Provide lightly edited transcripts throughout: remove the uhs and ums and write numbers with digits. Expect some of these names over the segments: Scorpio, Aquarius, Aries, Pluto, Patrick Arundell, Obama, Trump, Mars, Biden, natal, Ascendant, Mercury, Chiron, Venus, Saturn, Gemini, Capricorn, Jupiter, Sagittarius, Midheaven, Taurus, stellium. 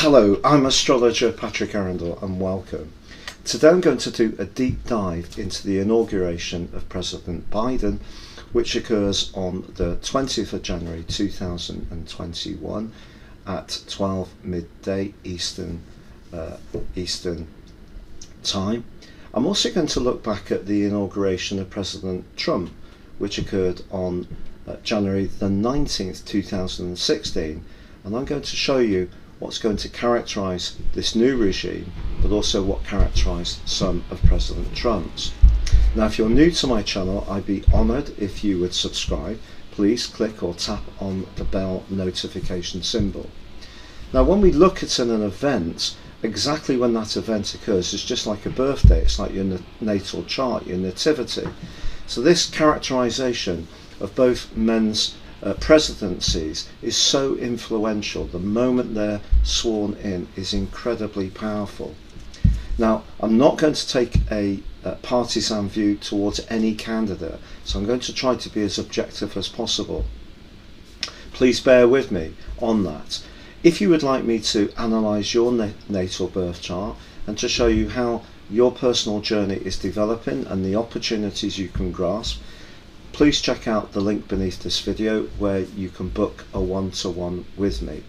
Hello, I'm astrologer Patrick Arundell and welcome. Today I'm going to do a deep dive into the inauguration of President Biden, which occurs on the 20th of January 2021 at 12 midday Eastern time. I'm also going to look back at the inauguration of President Trump, which occurred on January the 19th, 2016, and I'm going to show you what's going to characterise this new regime, but also what characterised some of President Trump's. Now, if you're new to my channel, I'd be honoured if you would subscribe. Please click or tap on the bell notification symbol. Now, when we look at an event, exactly when that event occurs is just like a birthday. It's like your natal chart, your nativity. So this characterisation of both men's presidencies is so influential. The moment they're sworn in is incredibly powerful. Now, I'm not going to take a partisan view towards any candidate, so I'm going to try to be as objective as possible. Please bear with me on that. If you would like me to analyse your natal birth chart and to show you how your personal journey is developing and the opportunities you can grasp, please check out the link beneath this video where you can book a one-to-one with me.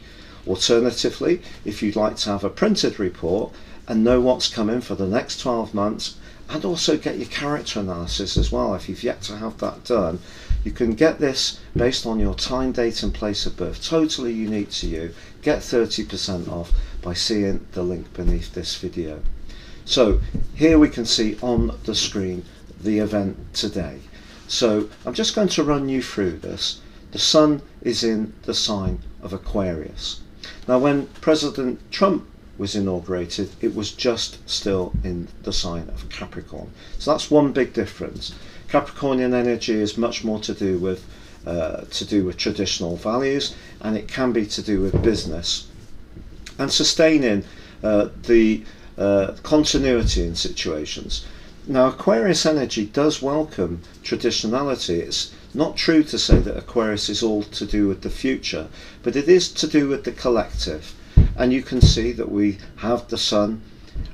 Alternatively, if you'd like to have a printed report and know what's coming for the next 12 months and also get your character analysis as well, if you've yet to have that done, you can get this based on your time, date and place of birth, totally unique to you. Get 30% off by seeing the link beneath this video. So here we can see on the screen the event today. So I'm just going to run you through this. The Sun is in the sign of Aquarius. Now, when President Trump was inaugurated, it was just still in the sign of Capricorn. So that's one big difference. Capricornian energy is much more to do with traditional values, and it can be to do with business and sustaining the continuity in situations. Now, Aquarius energy does welcome traditionality. It's not true to say that Aquarius is all to do with the future, but it is to do with the collective. And you can see that we have the Sun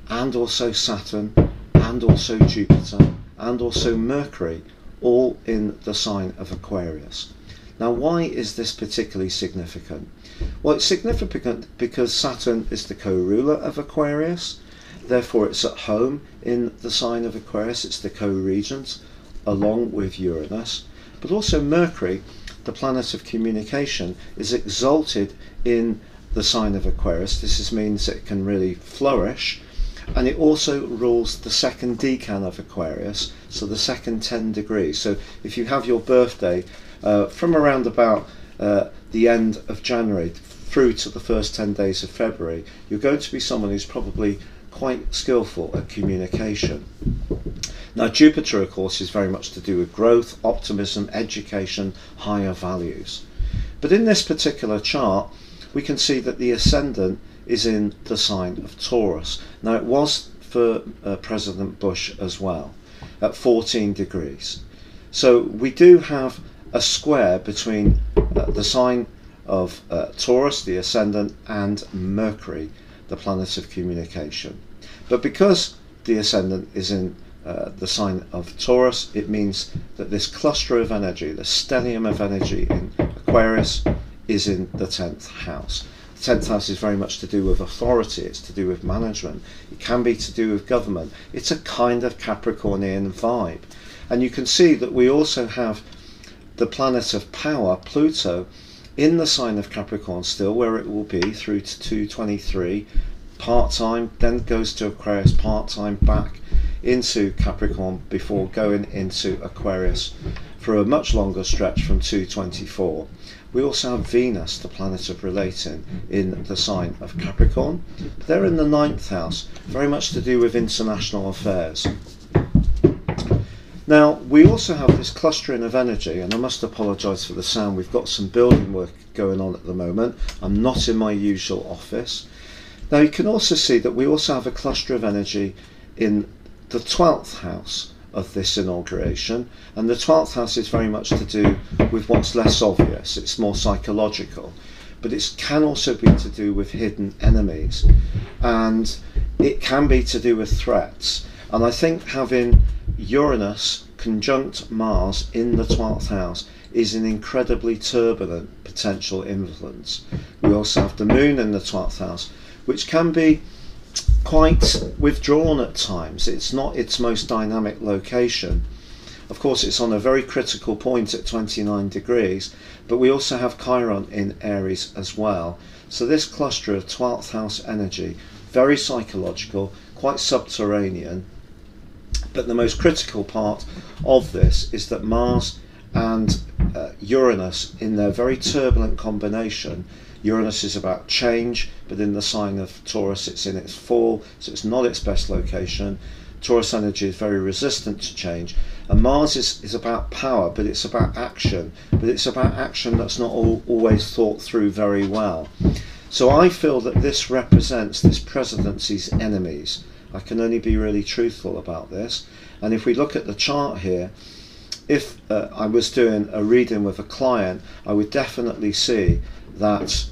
and also Saturn and also Jupiter and also Mercury all in the sign of Aquarius. Now, why is this particularly significant? Well, it's significant because Saturn is the co-ruler of Aquarius. Therefore, it's at home in the sign of Aquarius. It's the co-regent along with Uranus. But also Mercury, the planet of communication, is exalted in the sign of Aquarius. This means it can really flourish. And it also rules the second decan of Aquarius, so the second 10 degrees. So if you have your birthday from around about the end of January through to the first 10 days of February, you're going to be someone who's probably quite skillful at communication. Now, Jupiter, of course, is very much to do with growth, optimism, education, higher values. But in this particular chart, we can see that the Ascendant is in the sign of Taurus. Now, it was for President Bush as well, at 14 degrees. So we do have a square between the sign of Taurus, the Ascendant, and Mercury, the planet of communication. But because the Ascendant is in the sign of Taurus, it means that this cluster of energy, the stellium of energy in Aquarius, is in the 10th house. The 10th house is very much to do with authority. It's to do with management. It can be to do with government. It's a kind of Capricornian vibe. And you can see that we also have the planet of power, Pluto, in the sign of Capricorn still, where it will be through to 223 part-time, then goes to Aquarius part-time, back into Capricorn before going into Aquarius for a much longer stretch from 224. We also have Venus, the planet of relating, in the sign of Capricorn. They're in the 9th house, very much to do with international affairs. Now, we also have this clustering of energy, and I must apologise for the sound. We've got some building work going on at the moment. I'm not in my usual office. Now, you can also see that we also have a cluster of energy in the 12th house of this inauguration, and the 12th house is very much to do with what's less obvious. It's more psychological. but it can also be to do with hidden enemies, and it can be to do with threats. And I think having Uranus conjunct Mars in the 12th house is an incredibly turbulent potential influence. We also have the moon in the 12th house, which can be quite withdrawn at times. It's not its most dynamic location. Of course, it's on a very critical point at 29 degrees, but we also have Chiron in Aries as well. So this cluster of 12th house energy, very psychological, quite subterranean, but the most critical part of this is that Mars and Uranus, in their very turbulent combination — Uranus is about change, but in the sign of Taurus it's in its fall, so it's not its best location. Taurus energy is very resistant to change, and Mars is about power, but it's about action, that's not always thought through very well. So I feel that this represents this presidency's enemies. I can only be really truthful about this. And if we look at the chart here, if I was doing a reading with a client, I would definitely see that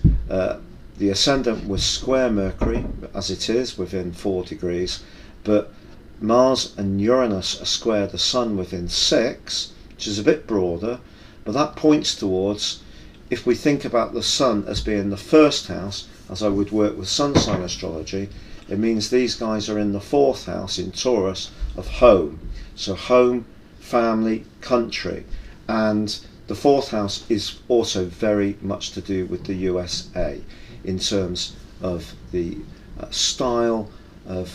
the Ascendant was square Mercury, as it is, within 4 degrees, but Mars and Uranus are square the Sun within 6, which is a bit broader, but that points towards, if we think about the Sun as being the first house, as I would work with sun sign astrology, it means these guys are in the 4th house in Taurus of home. So home, family, country, and the 4th house is also very much to do with the USA in terms of the style of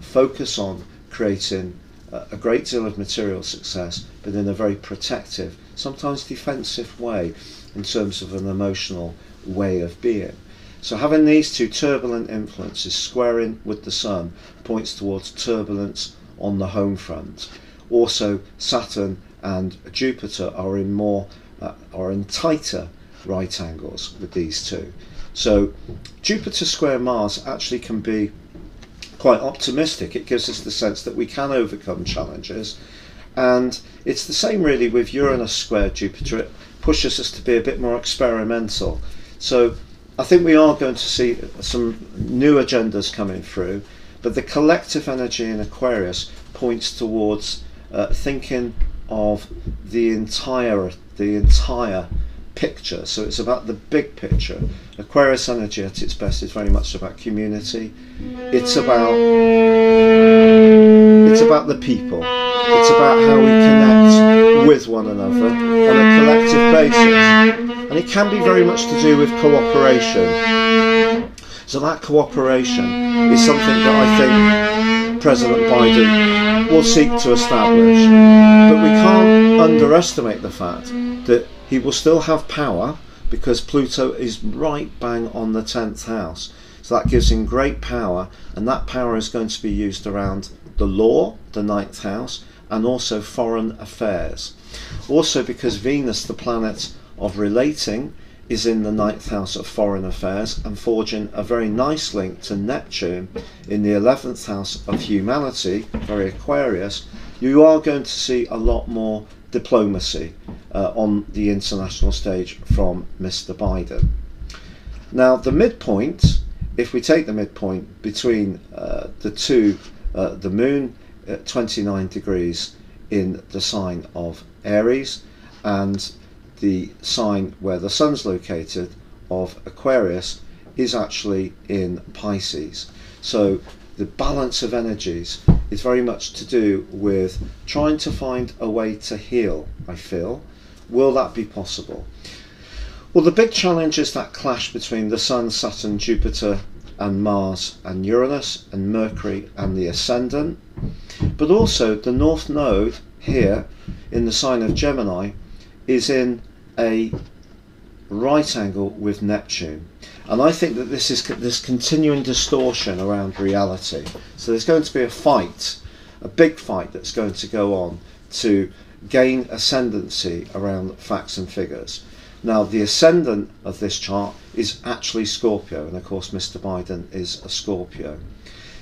focus on creating a great deal of material success, but in a very protective, sometimes defensive way, in terms of an emotional way of being. So having these two turbulent influences squaring with the Sun points towards turbulence on the home front. Also, Saturn and Jupiter are in more tighter right angles with these two. So Jupiter square Mars actually can be quite optimistic. It gives us the sense that we can overcome challenges, and it's the same really with Uranus square Jupiter. It pushes us to be a bit more experimental. So I think we are going to see some new agendas coming through, but the collective energy in Aquarius points towards thinking of the entire picture. So it's about the big picture. Aquarius energy at its best is very much about community. It's about the people. It's about how we connect with one another on a collective basis. And it can be very much to do with cooperation. So that cooperation is something that I think President Biden will seek to establish. But we can't underestimate the fact that he will still have power, because Pluto is right bang on the 10th house. So that gives him great power, and that power is going to be used around the law, the 9th house, and also foreign affairs. Also, because Venus, the planet of relating, is in the 9th house of foreign affairs and forging a very nice link to Neptune in the 11th house of humanity, very Aquarius, you are going to see a lot more diplomacy on the international stage from Mr. Biden. Now the midpoint, if we take the midpoint between the moon at 29 degrees in the sign of Aries and the sign where the Sun's located of Aquarius, is actually in Pisces. So the balance of energies is very much to do with trying to find a way to heal, I feel. Will that be possible? Well, the big challenge is that clash between the Sun, Saturn, Jupiter and Mars and Uranus and Mercury and the Ascendant, but also the North Node here in the sign of Gemini is in a right angle with Neptune. And I think that this is this continuing distortion around reality. So there's going to be a fight, a big fight that's going to go on to gain ascendancy around facts and figures. Now the ascendant of this chart is actually Scorpio, and of course Mr. Biden is a Scorpio.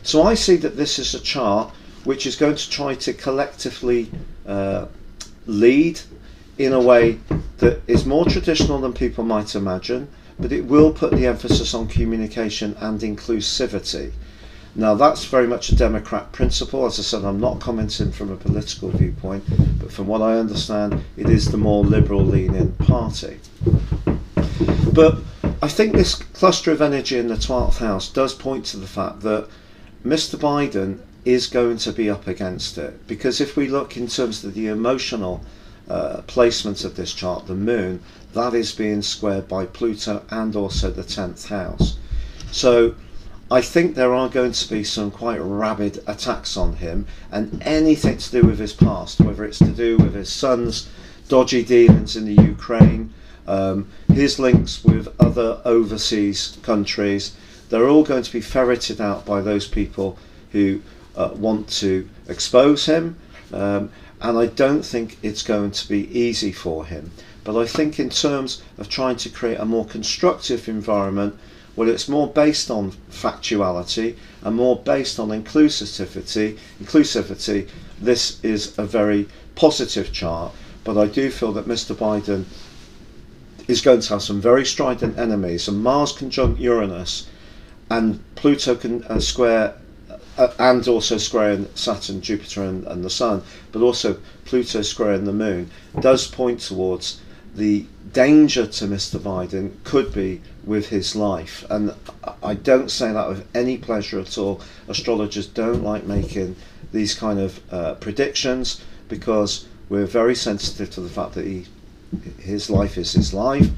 So I see that this is a chart which is going to try to collectively lead in a way that is more traditional than people might imagine, but it will put the emphasis on communication and inclusivity. Now that's very much a Democrat principle. As I said, I'm not commenting from a political viewpoint, but from what I understand, it is the more liberal leaning party. But I think this cluster of energy in the 12th house does point to the fact that Mr. Biden is going to be up against it, because if we look in terms of the emotional placement of this chart, the moon, that is being squared by Pluto and also the 10th house. So I think there are going to be some quite rabid attacks on him, and anything to do with his past, whether it's to do with his son's dodgy dealings in the Ukraine, his links with other overseas countries, they're all going to be ferreted out by those people who want to expose him, and I don't think it's going to be easy for him. But I think in terms of trying to create a more constructive environment, well, it's more based on factuality and more based on inclusivity, this is a very positive chart. But I do feel that Mr. Biden is going to have some very strident enemies, and Mars conjunct Uranus and Pluto can square and also squaring Saturn, Jupiter and the Sun, but also Pluto squaring the Moon, does point towards the danger to Mr. Biden could be with his life. And I don't say that with any pleasure at all. Astrologers don't like making these kind of predictions, because we're very sensitive to the fact that his life is his life,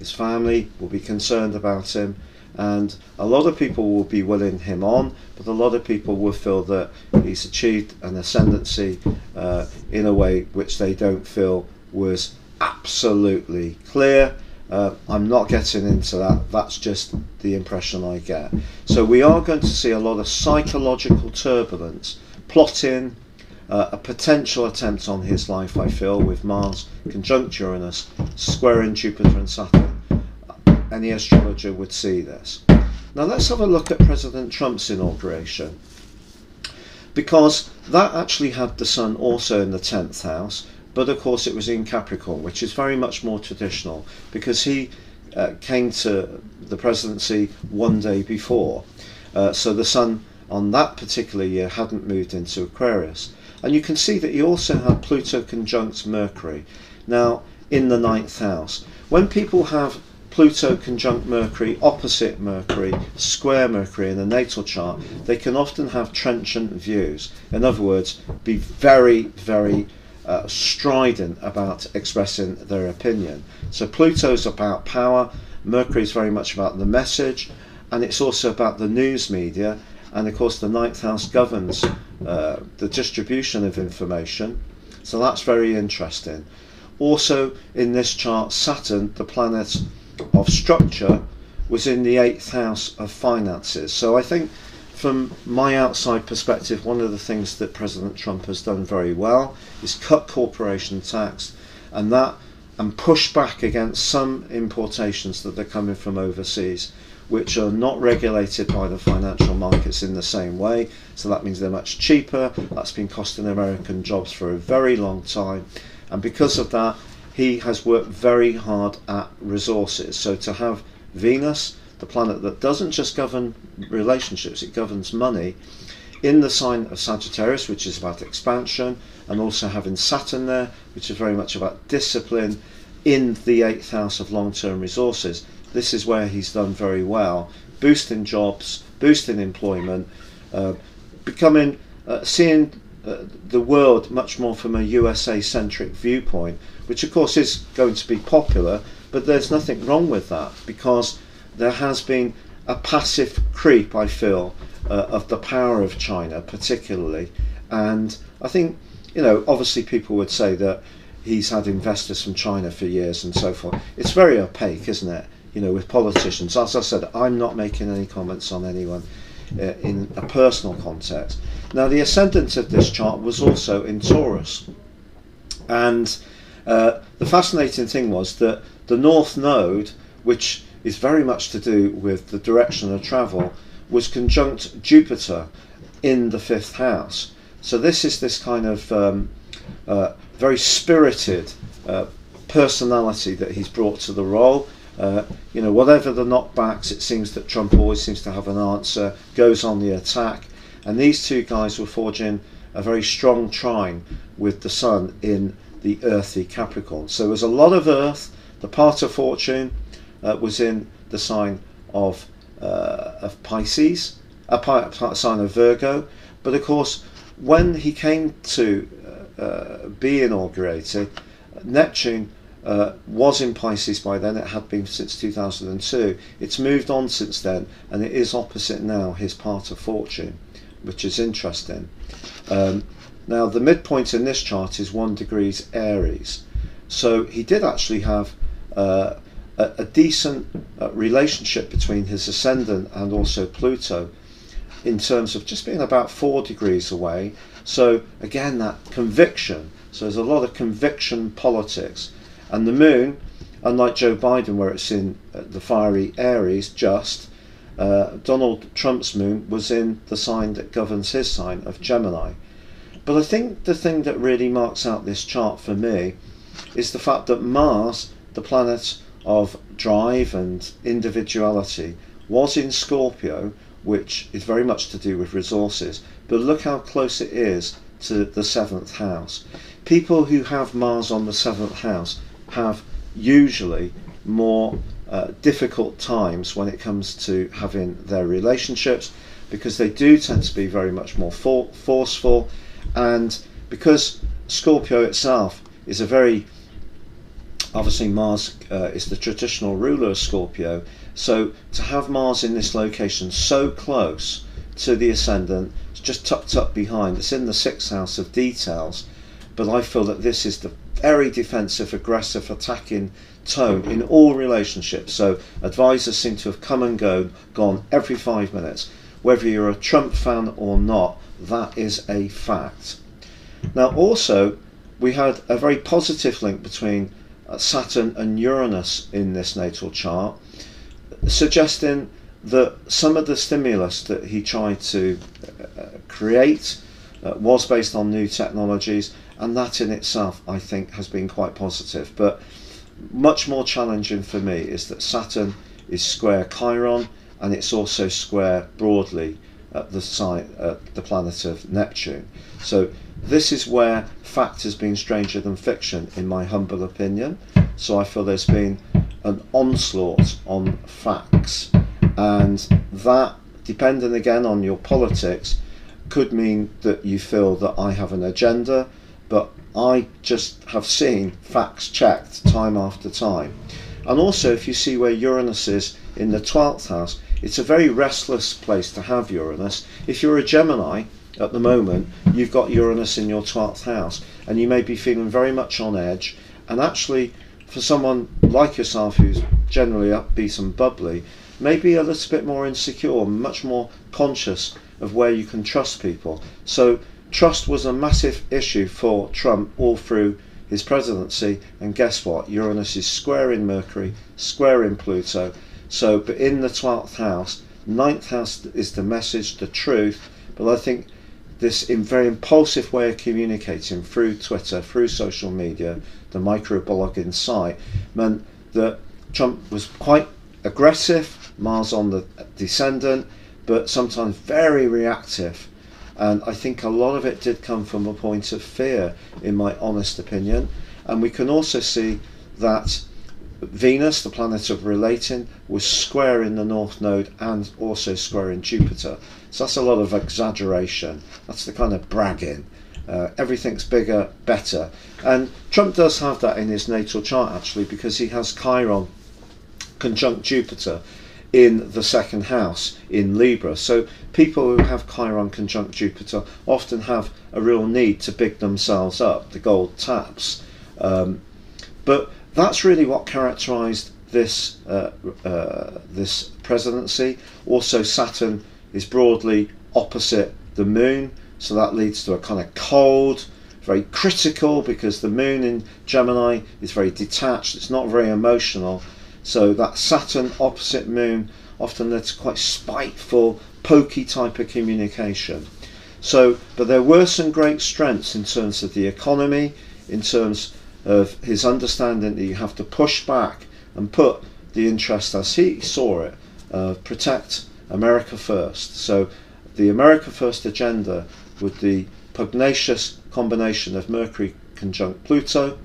his family will be concerned about him, and a lot of people will be willing him on, but a lot of people will feel that he's achieved an ascendancy in a way which they don't feel was absolutely clear. I'm not getting into that, that's just the impression I get. So we are going to see a lot of psychological turbulence, plotting, a potential attempt on his life, I feel, with Mars conjunct Uranus, squaring Jupiter and Saturn. Any astrologer would see this. Now let's have a look at President Trump's inauguration, because that actually had the Sun also in the 10th house, but of course it was in Capricorn, which is very much more traditional, because he came to the presidency one day before, so the Sun on that particular year hadn't moved into Aquarius. And you can see that he also had Pluto conjunct Mercury now in the 9th house. When people have Pluto conjunct Mercury, opposite Mercury, square Mercury in a natal chart, they can often have trenchant views. In other words, be very, very strident about expressing their opinion. So Pluto's about power, Mercury's very much about the message, and it's also about the news media. And of course the 9th house governs the distribution of information, so that's very interesting. Also in this chart, Saturn, the planet of structure, was in the 8th house of finances. So I think from my outside perspective, one of the things that President Trump has done very well is cut corporation tax and push back against some importations that are coming from overseas, which are not regulated by the financial markets in the same way. So that means they're much cheaper. That's been costing American jobs for a very long time, and because of that he has worked very hard at resources. So to have Venus, the planet that doesn't just govern relationships, it governs money, in the sign of Sagittarius, which is about expansion, and also having Saturn there, which is very much about discipline, in the 8th house of long-term resources, this is where he's done very well, boosting jobs, boosting employment, seeing the world much more from a USA-centric viewpoint, which of course is going to be popular, but there's nothing wrong with that, because there has been a passive creep, I feel, of the power of China particularly. And I think, you know, obviously people would say that he's had investors from China for years and so forth. It's very opaque, isn't it, you know, with politicians. As I said, I'm not making any comments on anyone in a personal context. Now the ascendant of this chart was also in Taurus, and the fascinating thing was that the North Node, which is very much to do with the direction of travel, was conjunct Jupiter in the 5th house. So this is this kind of very spirited personality that he's brought to the role. You know, whatever the knockbacks, it seems that Trump always seems to have an answer, goes on the attack, and these two guys were forging a very strong trine with the Sun in the earthy Capricorn. So there was a lot of earth. The part of fortune was in the sign of Pisces, a sign of Virgo. But of course, when he came to be inaugurated, Neptune was in Pisces by then. It had been since 2002. It's moved on since then, and it is opposite now his part of fortune, which is interesting. Now the midpoint in this chart is 1 degree Aries, so he did actually have a decent relationship between his ascendant and also Pluto, in terms of just being about 4 degrees away. So again, that conviction, so there's a lot of conviction politics. And the moon, unlike Joe Biden where it's in the fiery Aries, Donald Trump's moon was in the sign that governs his sign of Gemini. But I think the thing that really marks out this chart for me is the fact that Mars, the planet of drive and individuality, was in Scorpio, which is very much to do with resources, but look how close it is to the 7th house. People who have Mars on the 7th house have usually more difficult times when it comes to having their relationships, because they do tend to be very much more forceful, and because Scorpio itself is a very, obviously Mars is the traditional ruler of Scorpio, so to have Mars in this location so close to the ascendant, it's just tucked up behind, it's in the 6th house of details, but I feel that this is the very defensive, aggressive, attacking tone in all relationships. So advisors seem to have come and gone every 5 minutes. Whether you're a Trump fan or not, that is a fact. Now also, we had a very positive link between Saturn and Uranus in this natal chart, suggesting that some of the stimulus that he tried to create was based on new technologies, and that in itself I think has been quite positive. But much more challenging for me is that Saturn is square Chiron, and it's also square broadly at the sign, the planet of Neptune. So this is where fact has been stranger than fiction, in my humble opinion. So I feel there's been an onslaught on facts, and that, depending again on your politics, could mean that you feel that I have an agenda, but I just have seen facts checked time after time. And also, if you see where Uranus is in the 12th house, it's a very restless place to have Uranus. If you're a Gemini at the moment, you've got Uranus in your 12th house, and you may be feeling very much on edge. And actually, for someone like yourself who's generally upbeat and bubbly, maybe a little bit more insecure, much more conscious of where you can trust people. So trust was a massive issue for Trump all through his presidency, and guess what? Uranus is square in Mercury, square in Pluto. So, but in the 12th house, 9th house is the message, the truth. But I think this in very impulsive way of communicating through Twitter, through social media, the microblogging site, meant that Trump was quite aggressive, Mars on the descendant, but sometimes very reactive. And I think a lot of it did come from a point of fear, in my honest opinion. And we can also see that Venus, the planet of relating, was square in the North Node and also square in Jupiter. So that's a lot of exaggeration. That's the kind of bragging. Everything's bigger, better. And Trump does have that in his natal chart, actually, because he has Chiron conjunct Jupiter in the 2nd house in Libra. So people who have Chiron conjunct Jupiter often have a real need to big themselves up, the gold taps. But that's really what characterised this this presidency. Also, Saturn is broadly opposite the moon, so that leads to a kind of cold, very critical, because the moon in Gemini is very detached, it's not very emotional. So that Saturn opposite moon often led to quite spiteful, pokey type of communication. So, but there were some great strengths in terms of the economy, in terms of his understanding that you have to push back and put the interest as he saw it, protect America first. So the America first agenda, with the pugnacious combination of Mercury conjunct Pluto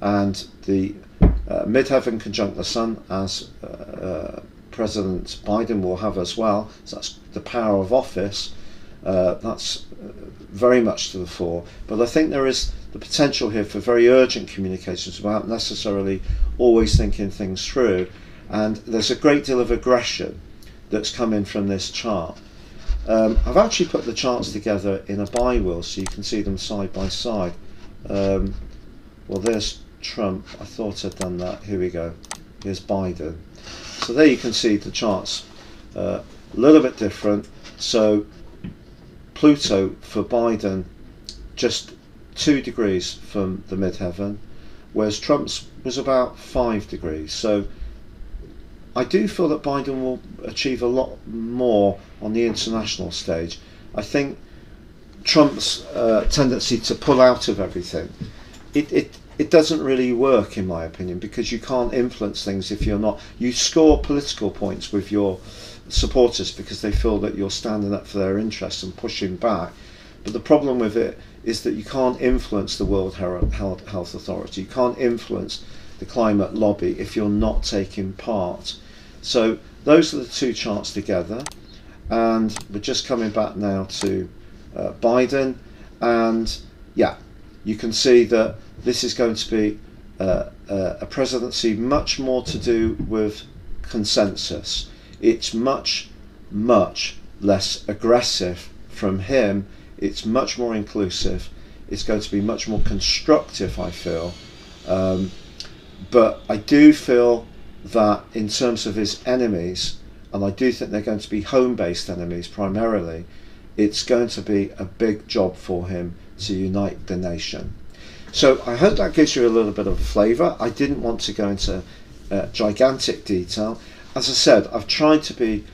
and the Midheaven conjunct the Sun, as President Biden will have as well, so that's the power of office, that's very much to the fore. But I think there is the potential here for very urgent communications without necessarily always thinking things through, and there's a great deal of aggression that's coming from this chart. I've actually put the charts together in a bi-wheel so you can see them side by side. Well, there's Trump, I thought I'd done that, here we go, here's Biden. So there you can see the charts a little bit different. So Pluto for Biden just 2 degrees from the midheaven, whereas Trump's was about 5 degrees. So I do feel that Biden will achieve a lot more on the international stage. I think Trump's tendency to pull out of everything, it doesn't really work, in my opinion, because you can't influence things if you're not. You score political points with your supporters because they feel that you're standing up for their interests and pushing back. But the problem with it is that you can't influence the World Health Authority. You can't influence the climate lobby if you're not taking part. So those are the two charts together, and we're just coming back now to Biden, and yeah, you can see that this is going to be a presidency much more to do with consensus. It's much less aggressive from him. It's much more inclusive. It's going to be much more constructive, I feel. But I do feel that in terms of his enemies, and I do think they're going to be home-based enemies primarily, it's going to be a big job for him to unite the nation. So I hope that gives you a little bit of a flavour. I didn't want to go into gigantic detail. As I said, I've tried to be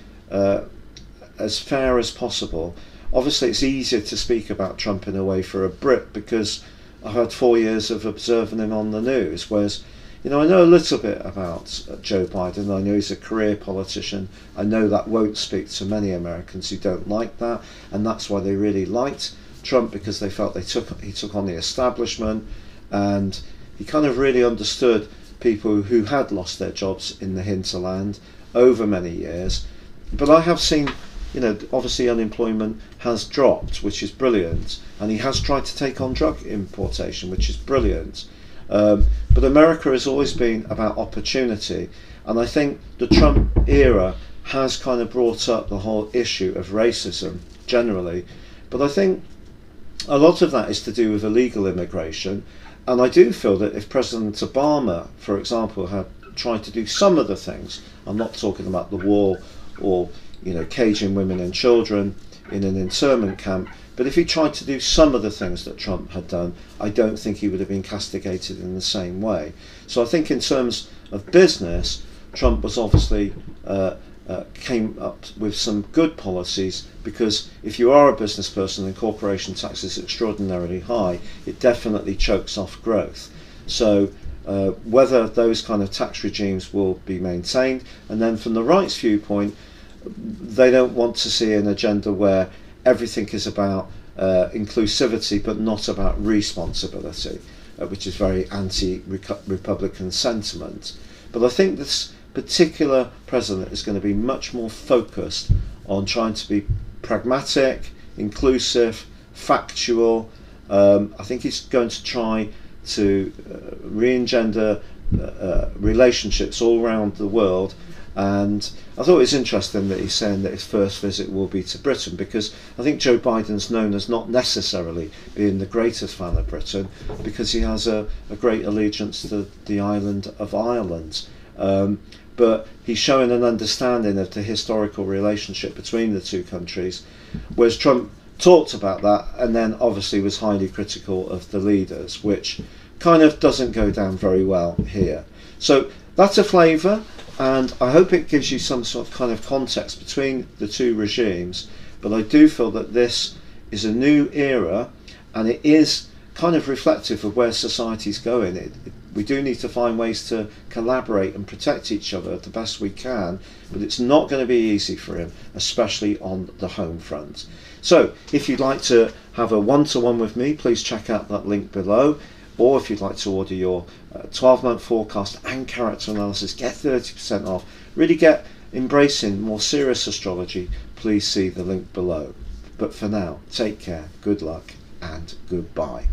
as fair as possible. Obviously it's easier to speak about Trump in a way for a Brit, because I've had 4 years of observing him on the news, whereas, you know, I know a little bit about Joe Biden. I know he's a career politician. I know that won't speak to many Americans who don't like that, and that's why they really liked Trump, because they felt he took on the establishment, and he kind of really understood people who had lost their jobs in the hinterland over many years. But I have seen, you know, obviously unemployment has dropped, which is brilliant, and he has tried to take on drug importation, which is brilliant. But America has always been about opportunity, and I think the Trump era has kind of brought up the whole issue of racism generally. But I think a lot of that is to do with illegal immigration, and I do feel that if President Obama, for example, had tried to do some of the things, I'm not talking about the war or, you know, caging women and children in an internment camp, but if he tried to do some of the things that Trump had done, I don't think he would have been castigated in the same way. So I think in terms of business, Trump was obviously came up with some good policies, because if you are a business person and corporation tax is extraordinarily high, it definitely chokes off growth. So whether those kind of tax regimes will be maintained, and then from the right's viewpoint, they don't want to see an agenda where everything is about inclusivity but not about responsibility, which is very anti-Republican sentiment. But I think this particular president is going to be much more focused on trying to be pragmatic, inclusive, factual. I think he's going to try to re-engender relationships all around the world. And I thought it was interesting that he's saying that his first visit will be to Britain, because I think Joe Biden's known as not necessarily being the greatest fan of Britain, because he has a great allegiance to the island of Ireland. But he's showing an understanding of the historical relationship between the two countries, whereas Trump talked about that and then obviously was highly critical of the leaders, which kind of doesn't go down very well here. So that's a flavour, and I hope it gives you some sort of kind of context between the two regimes. But I do feel that this is a new era, and it is kind of reflective of where society's going. We do need to find ways to collaborate and protect each other the best we can, but it's not going to be easy for him, especially on the home front. So if you'd like to have a one-to-one with me, please check out that link below. Or if you'd like to order your 12-month forecast and character analysis, get 30% off. Really get embracing more serious astrology. Please see the link below. But for now, take care, good luck, and goodbye.